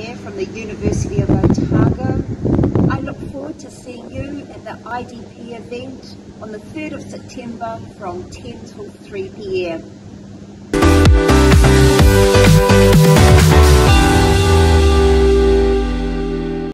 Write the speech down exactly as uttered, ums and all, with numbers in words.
here from the University of Otago. I look forward to seeing you at the I D P event on the third of September from ten till three p m